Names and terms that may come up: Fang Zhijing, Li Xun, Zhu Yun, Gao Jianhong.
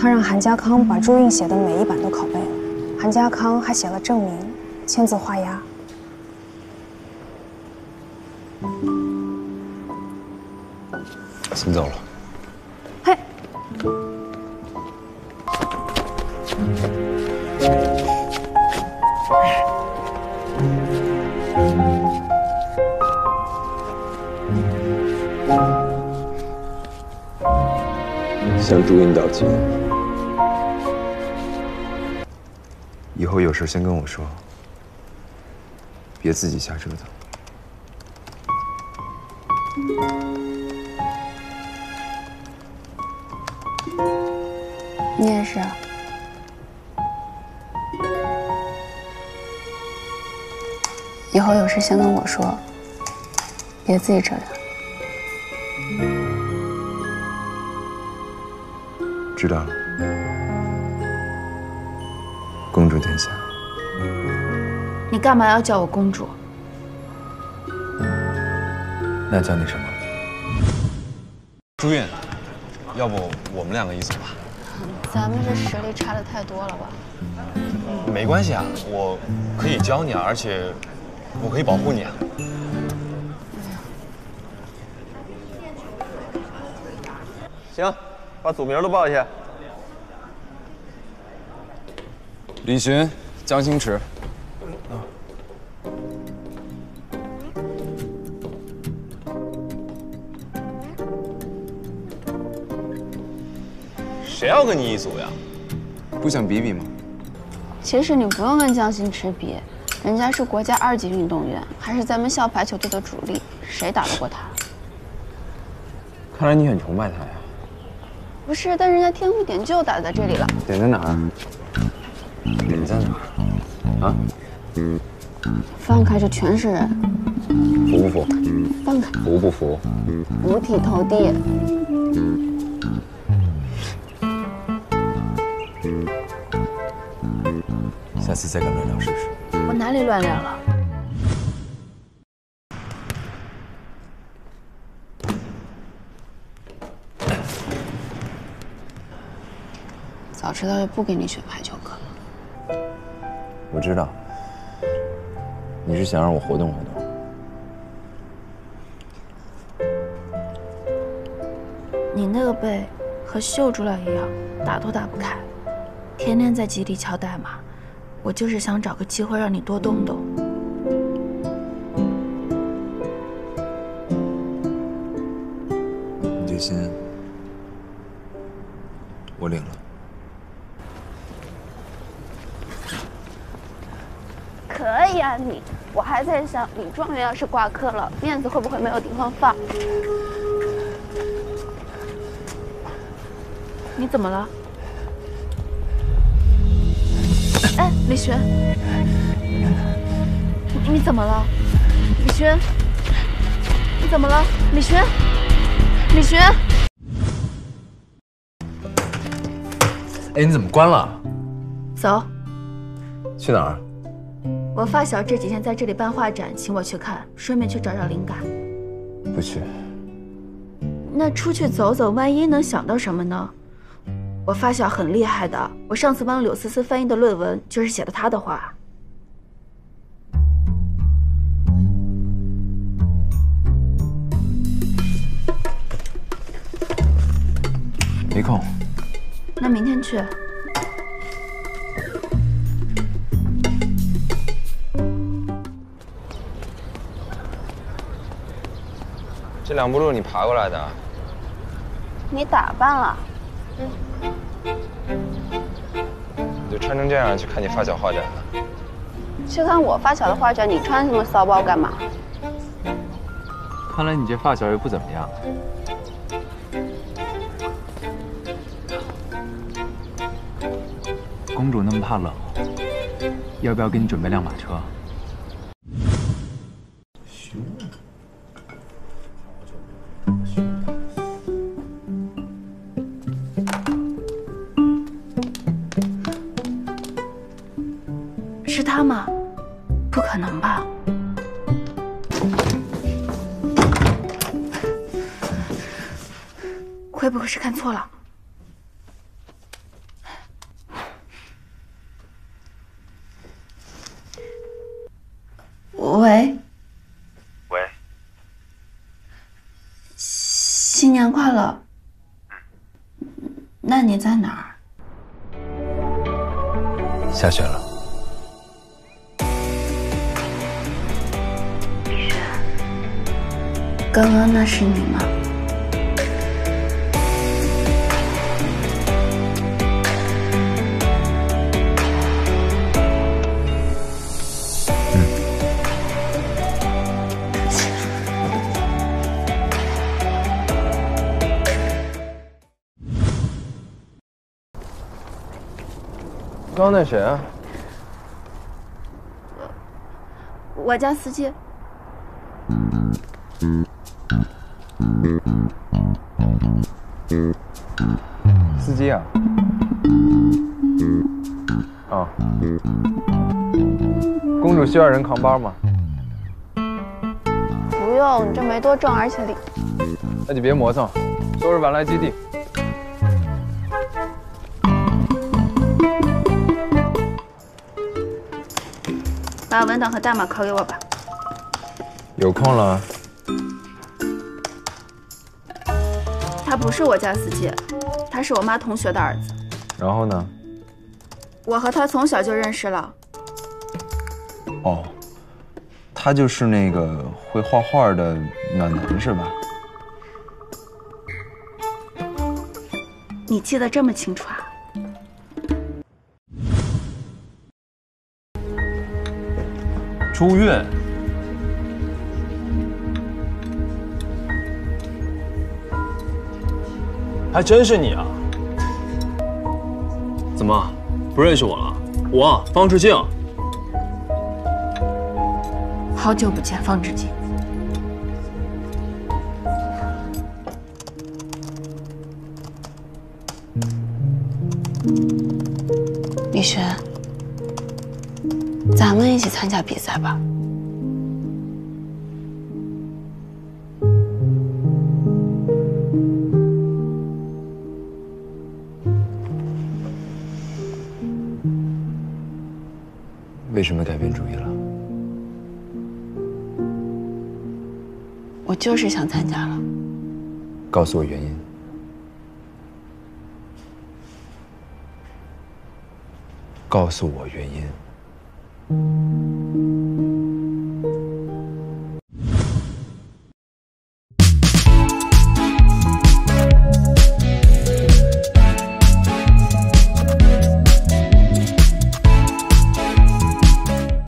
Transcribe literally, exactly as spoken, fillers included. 他让韩家康把朱印写的每一版都拷贝了，韩家康还写了证明，签字画押。先走了。嘿。 向朱印道歉，以后有事先跟我说，别自己瞎折腾。你也是。 以后有事先跟我说，别自己折腾。知道了，公主殿下。你干嘛要叫我公主？那叫你什么？朱韵，要不我们两个一组吧？咱们这实力差的太多了吧？没关系啊，我可以教你啊，而且。 我可以保护你啊！行，把组名都报一下。李寻、江星驰。啊。谁要跟你一组呀？不想比比吗？其实你不用跟江星驰比。 人家是国家二级运动员，还是咱们校排球队的主力，谁打得过他？看来你很崇拜他呀。不是，但人家天赋点就打在这里了。点在哪儿？点在哪儿？啊？放开，这全是人。服不服？放开。服不服？五体投地。下次再敢乱聊试试。 我哪里乱聊了？早知道就不给你选排球课了。我知道，你是想让我活动活动。你那个背和锈住了一样，打都打不开，天天在基地敲代码。 我就是想找个机会让你多动动。你这心，我领了。可以啊你，我还在想，女状元要是挂科了，面子会不会没有地方放？你怎么了？ 哎，李寻，你怎么了？李寻，你怎么了？李寻，李寻，哎，你怎么关了？走，去哪儿？我发小这几天在这里办画展，请我去看，顺便去找找灵感。不去。那出去走走，万一能想到什么呢？ 我发小很厉害的，我上次帮柳思思翻译的论文就是写的她的话。没空。那明天去。这两步路你爬过来的？你打扮了。嗯。 你就穿成这样去看你发小画展了？去看我发小的画展，你穿什么骚包干嘛？看来你这发小也不怎么样。公主那么怕冷，要不要给你准备辆马车？熊。会不会是看错了？新年快乐。那你在哪儿？下雪了。李轩，刚刚那是你吗？ 刚那谁啊？我我家司机。司机啊？哦。公主需要人扛包吗？不用，你这没多重，而且里……那就别磨蹭，收拾完来基地。 把文档和代码拷给我吧。有空了。他不是我家司机，他是我妈同学的儿子。然后呢？我和他从小就认识了。哦，他就是那个会画画的暖男是吧？你记得这么清楚啊？ 朱越，还真是你啊！怎么不认识我了？我方志静，好久不见，方志静。李轩。 咱们一起参加比赛吧。为什么改变主意了？我就是想参加了。告诉我原因。 告诉我原因。